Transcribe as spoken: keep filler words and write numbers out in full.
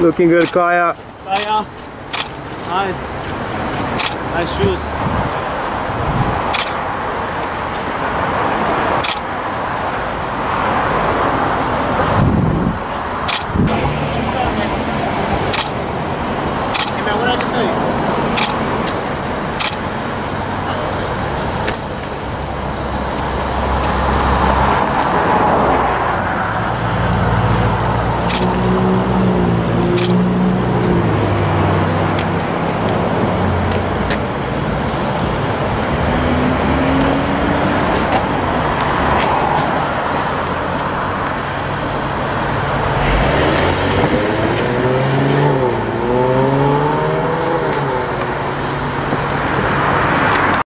Looking good, Kaia. Kaia. Nice. Nice shoes. Hey man, what did I just say? Thank you.